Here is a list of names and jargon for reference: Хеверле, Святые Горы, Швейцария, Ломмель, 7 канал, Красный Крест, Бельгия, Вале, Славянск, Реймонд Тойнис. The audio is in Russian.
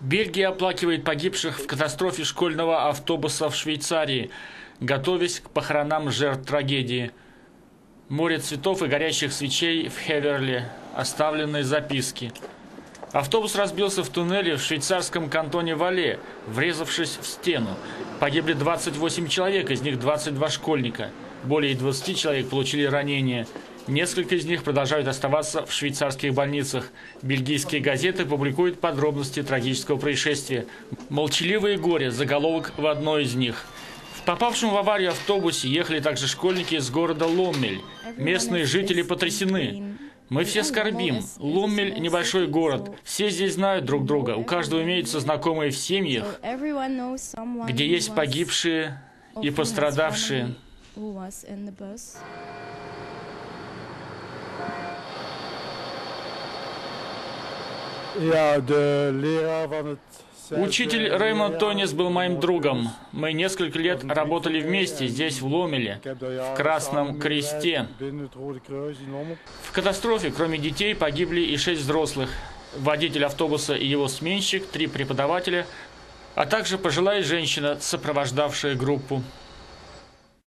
Бельгия оплакивает погибших в катастрофе школьного автобуса в Швейцарии, готовясь к похоронам жертв трагедии. Море цветов и горящих свечей в Хеверле. Оставленные записки. Автобус разбился в туннеле в швейцарском кантоне Вале, врезавшись в стену. Погибли 28 человек, из них 22 школьника. Более 20 человек получили ранения. Несколько из них продолжают оставаться в швейцарских больницах. Бельгийские газеты публикуют подробности трагического происшествия. «Молчаливое горе» – заголовок в одной из них. В попавшем в аварию автобусе ехали также школьники из города Ломмель. Местные жители потрясены. «Мы все скорбим. Ломмель – небольшой город. Все здесь знают друг друга. У каждого имеются знакомые в семьях, где есть погибшие и пострадавшие». Учитель Реймонд Тойнис был моим другом. Мы несколько лет работали вместе здесь, в Ломмеле, в Красном Кресте. В катастрофе, кроме детей, погибли и 6 взрослых. Водитель автобуса и его сменщик, 3 преподавателя, а также пожилая женщина, сопровождавшая группу.